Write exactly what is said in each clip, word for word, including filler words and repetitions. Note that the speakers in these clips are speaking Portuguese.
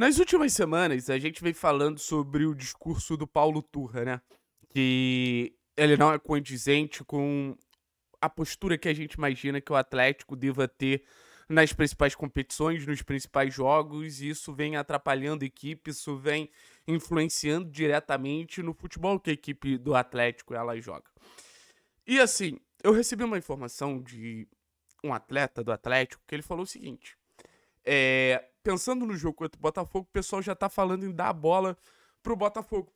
Nas últimas semanas, a gente vem falando sobre o discurso do Paulo Turra, né? Que ele não é condizente com a postura que a gente imagina que o Atlético deva ter nas principais competições, nos principais jogos, e isso vem atrapalhando a equipe, isso vem influenciando diretamente no futebol que a equipe do Atlético ela joga. E assim, eu recebi uma informação de um atleta do Atlético que ele falou o seguinte, é, pensando no jogo contra o Botafogo, o pessoal já tá falando em dar a bola pro Botafogo.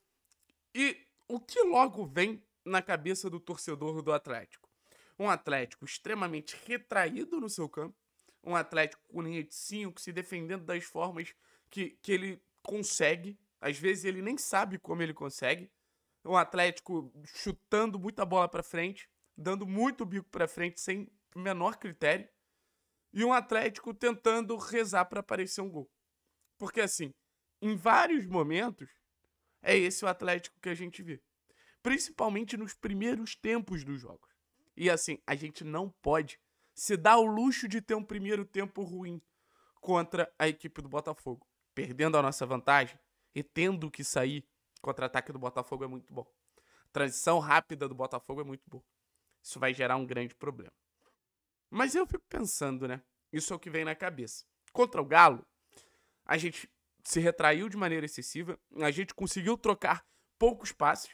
E o que logo vem na cabeça do torcedor do Atlético? Um Atlético extremamente retraído no seu campo, um Atlético com linha de cinco, se defendendo das formas que, que ele consegue. Às vezes ele nem sabe como ele consegue. Um Atlético chutando muita bola para frente, dando muito bico para frente, sem menor critério. E um Atlético tentando rezar para aparecer um gol. Porque assim, em vários momentos, é esse o Atlético que a gente vê. Principalmente nos primeiros tempos dos jogos. E assim, a gente não pode se dá o luxo de ter um primeiro tempo ruim contra a equipe do Botafogo, perdendo a nossa vantagem e tendo que sair. Contra-ataque do Botafogo é muito bom. Transição rápida do Botafogo é muito bom. Isso vai gerar um grande problema. Mas eu fico pensando, né? Isso é o que vem na cabeça. Contra o Galo, a gente se retraiu de maneira excessiva, a gente conseguiu trocar poucos passes,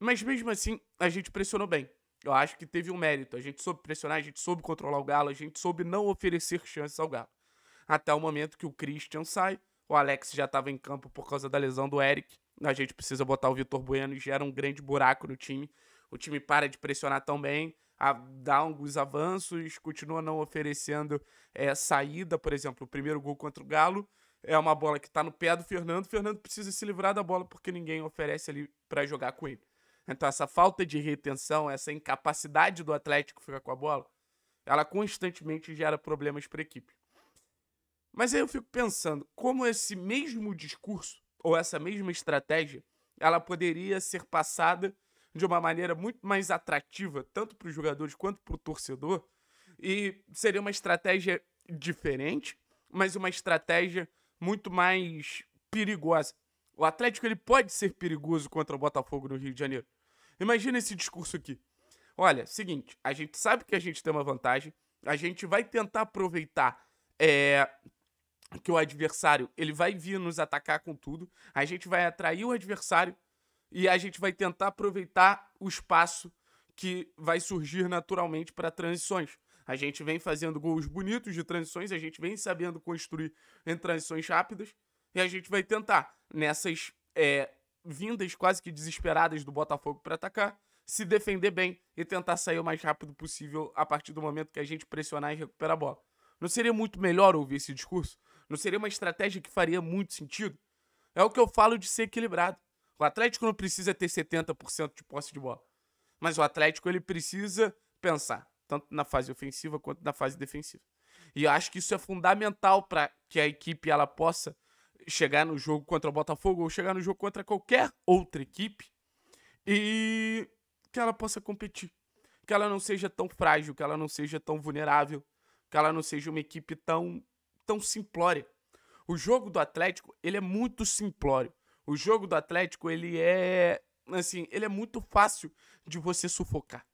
mas mesmo assim a gente pressionou bem. Eu acho que teve um mérito. A gente soube pressionar, a gente soube controlar o Galo, a gente soube não oferecer chances ao Galo. Até o momento que o Christian sai, o Alex já estava em campo por causa da lesão do Eric. A gente precisa botar o Vitor Bueno e gera um grande buraco no time. O time para de pressionar tão bem, a, dá alguns avanços, continua não oferecendo é, saída. Por exemplo, o primeiro gol contra o Galo é uma bola que está no pé do Fernando. O Fernando precisa se livrar da bola porque ninguém oferece ali para jogar com ele. Então essa falta de retenção, essa incapacidade do Atlético ficar com a bola, ela constantemente gera problemas para a equipe. Mas aí eu fico pensando, como esse mesmo discurso, ou essa mesma estratégia, ela poderia ser passada de uma maneira muito mais atrativa, tanto para os jogadores quanto para o torcedor, e seria uma estratégia diferente, mas uma estratégia muito mais perigosa. O Atlético ele pode ser perigoso contra o Botafogo no Rio de Janeiro. Imagina esse discurso aqui. Olha, seguinte, a gente sabe que a gente tem uma vantagem, a gente vai tentar aproveitar é, que o adversário ele vai vir nos atacar com tudo, a gente vai atrair o adversário e a gente vai tentar aproveitar o espaço que vai surgir naturalmente para transições. A gente vem fazendo gols bonitos de transições, a gente vem sabendo construir em transições rápidas, e a gente vai tentar, nessas é, vindas quase que desesperadas do Botafogo para atacar, se defender bem e tentar sair o mais rápido possível a partir do momento que a gente pressionar e recuperar a bola. Não seria muito melhor ouvir esse discurso? Não seria uma estratégia que faria muito sentido? É o que eu falo de ser equilibrado. O Atlético não precisa ter setenta por cento de posse de bola. Mas o Atlético ele precisa pensar, tanto na fase ofensiva quanto na fase defensiva. E eu acho que isso é fundamental para que a equipe ela possa chegar no jogo contra o Botafogo ou chegar no jogo contra qualquer outra equipe e que ela possa competir, que ela não seja tão frágil, que ela não seja tão vulnerável, que ela não seja uma equipe tão, tão simplória. O jogo do Atlético, ele é muito simplório. O jogo do Atlético, ele é assim, ele é muito fácil de você sufocar.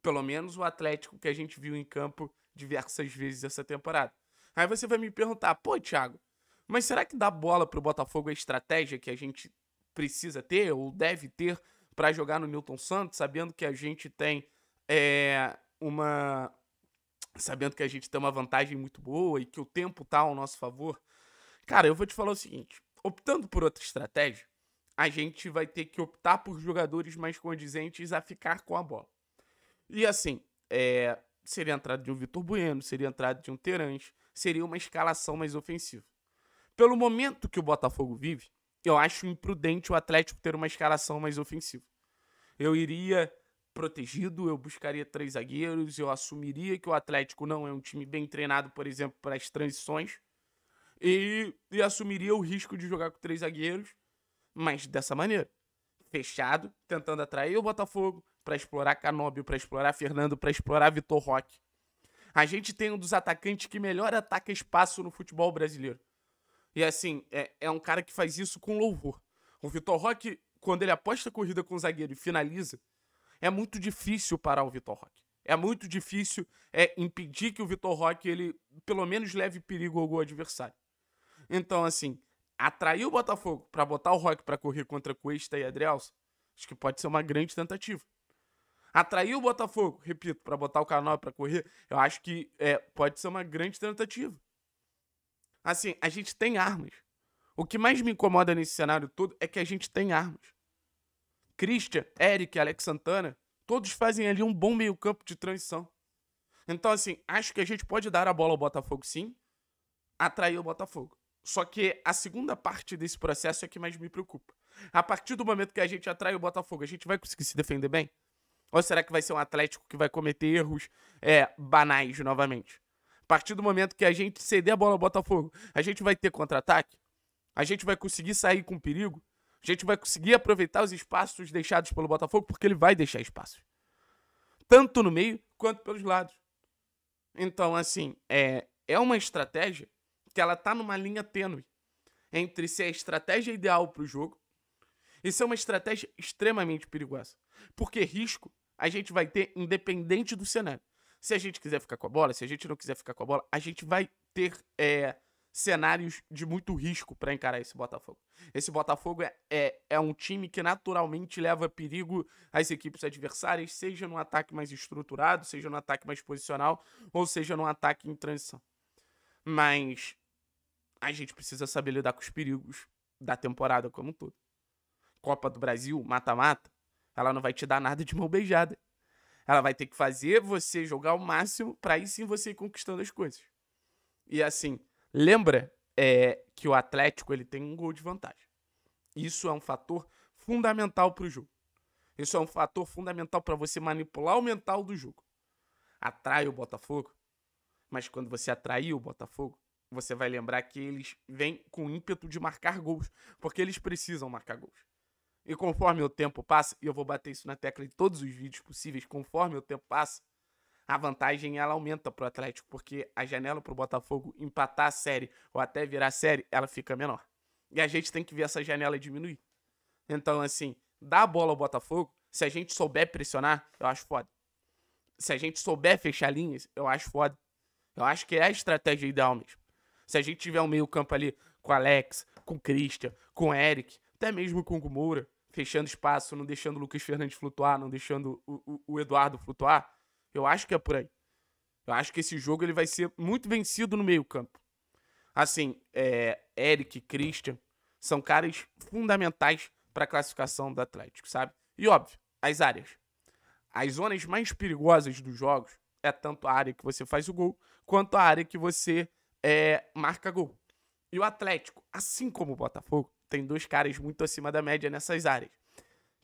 Pelo menos o Atlético que a gente viu em campo diversas vezes essa temporada. Aí você vai me perguntar, pô, Thiago, mas será que dar bola pro Botafogo é a estratégia que a gente precisa ter ou deve ter para jogar no Nilton Santos, sabendo que a gente tem é, uma sabendo que a gente tem uma vantagem muito boa e que o tempo tá ao nosso favor? Cara, eu vou te falar o seguinte, optando por outra estratégia, a gente vai ter que optar por jogadores mais condizentes a ficar com a bola. E assim, é, seria a entrada de um Vitor Bueno, seria a entrada de um Terãs, seria uma escalação mais ofensiva. Pelo momento que o Botafogo vive, eu acho imprudente o Atlético ter uma escalação mais ofensiva. Eu iria protegido, eu buscaria três zagueiros, eu assumiria que o Atlético não é um time bem treinado, por exemplo, para as transições, e, e assumiria o risco de jogar com três zagueiros, mas dessa maneira, fechado, tentando atrair o Botafogo para explorar Canóbio, para explorar Fernando, para explorar Vitor Roque. A gente tem um dos atacantes que melhor ataca espaço no futebol brasileiro. E assim, é, é um cara que faz isso com louvor. O Vitor Roque, quando ele aposta a corrida com o zagueiro e finaliza, é muito difícil parar o Vitor Roque. É muito difícil é, impedir que o Vitor Roque, ele pelo menos leve perigo ao gol adversário. Então, assim, atrair o Botafogo para botar o Roque para correr contra Cuesta e Adrielso, acho que pode ser uma grande tentativa. Atrair o Botafogo, repito, para botar o Canó para correr, eu acho que é, pode ser uma grande tentativa. Assim, a gente tem armas. O que mais me incomoda nesse cenário todo é que a gente tem armas. Christian, Eric, Alex Santana, todos fazem ali um bom meio-campo de transição. Então, assim, acho que a gente pode dar a bola ao Botafogo, sim. Atrair o Botafogo. Só que a segunda parte desse processo é que mais me preocupa. A partir do momento que a gente atrai o Botafogo, a gente vai conseguir se defender bem? Ou será que vai ser um Atlético que vai cometer erros é, banais novamente? A partir do momento que a gente ceder a bola ao Botafogo, a gente vai ter contra-ataque? A gente vai conseguir sair com perigo? A gente vai conseguir aproveitar os espaços deixados pelo Botafogo, porque ele vai deixar espaços. Tanto no meio, quanto pelos lados. Então, assim, é, é uma estratégia que ela tá numa linha tênue entre ser a estratégia ideal para o jogo e ser uma estratégia extremamente perigosa. Porque risco a gente vai ter independente do cenário. Se a gente quiser ficar com a bola, se a gente não quiser ficar com a bola, a gente vai ter... É, cenários de muito risco para encarar esse Botafogo. Esse Botafogo é, é, é um time que naturalmente leva perigo às equipes adversárias, seja num ataque mais estruturado, seja num ataque mais posicional, ou seja num ataque em transição. Mas a gente precisa saber lidar com os perigos da temporada como um todo. Copa do Brasil, mata-mata, ela não vai te dar nada de mão beijada. Ela vai ter que fazer você jogar o máximo para aí sim você ir conquistando as coisas. E assim... Lembra é, que o Atlético ele tem um gol de vantagem. Isso é um fator fundamental para o jogo. Isso é um fator fundamental para você manipular o mental do jogo. Atrai o Botafogo, mas quando você atrair o Botafogo, você vai lembrar que eles vêm com ímpeto de marcar gols, porque eles precisam marcar gols. E conforme o tempo passa, e eu vou bater isso na tecla em todos os vídeos possíveis, conforme o tempo passa, a vantagem ela aumenta para o Atlético, porque a janela para o Botafogo empatar a série ou até virar a série, ela fica menor. E a gente tem que ver essa janela diminuir. Então, assim, dar a bola ao Botafogo, se a gente souber pressionar, eu acho foda. Se a gente souber fechar linhas, eu acho foda. Eu acho que é a estratégia ideal mesmo. Se a gente tiver um meio campo ali com o Alex, com o Christian, com o Eric, até mesmo com o Gumoura, fechando espaço, não deixando o Lucas Fernandes flutuar, não deixando o, o, o Eduardo flutuar, eu acho que é por aí. Eu acho que esse jogo ele vai ser muito vencido no meio campo. Assim, é, Eric, Christian são caras fundamentais para a classificação do Atlético, sabe? E óbvio, as áreas. As zonas mais perigosas dos jogos é tanto a área que você faz o gol, quanto a área que você é, marca gol. E o Atlético, assim como o Botafogo, tem dois caras muito acima da média nessas áreas.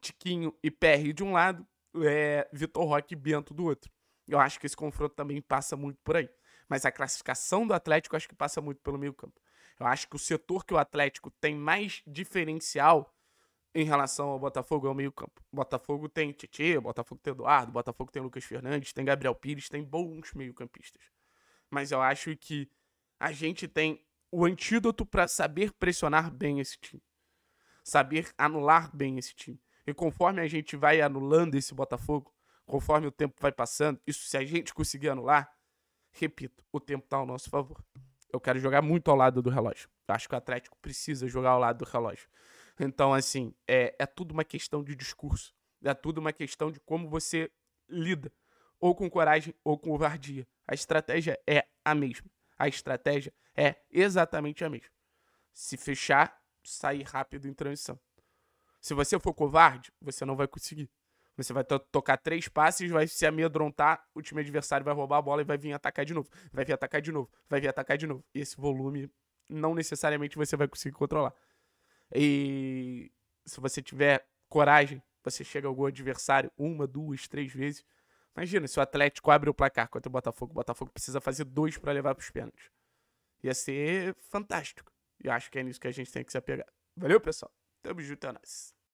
Tiquinho e P R de um lado, é, Vitor Roque e Bento do outro. Eu acho que esse confronto também passa muito por aí. Mas a classificação do Atlético eu acho que passa muito pelo meio campo. Eu acho que o setor que o Atlético tem mais diferencial em relação ao Botafogo é o meio campo. O Botafogo tem Tietê, o Botafogo tem Eduardo, o Botafogo tem Lucas Fernandes, tem Gabriel Pires, tem bons meio campistas. Mas eu acho que a gente tem o antídoto para saber pressionar bem esse time. Saber anular bem esse time. E conforme a gente vai anulando esse Botafogo, conforme o tempo vai passando, isso se a gente conseguir anular, repito, o tempo está ao nosso favor. Eu quero jogar muito ao lado do relógio. Eu acho que o Atlético precisa jogar ao lado do relógio. Então, assim, é, é tudo uma questão de discurso. É tudo uma questão de como você lida, ou com coragem ou com covardia. A estratégia é a mesma. A estratégia é exatamente a mesma. Se fechar, sair rápido em transição. Se você for covarde, você não vai conseguir. Você vai to tocar três passes, vai se amedrontar, o time adversário vai roubar a bola e vai vir atacar de novo. Vai vir atacar de novo, vai vir atacar de novo. E esse volume, não necessariamente você vai conseguir controlar. E se você tiver coragem, você chega ao gol adversário uma, duas, três vezes. Imagina, se o Atlético abre o placar contra o Botafogo, o Botafogo precisa fazer dois para levar para os pênaltis. Ia ser fantástico. E acho que é nisso que a gente tem que se apegar. Valeu, pessoal. Tamo junto, é nóis.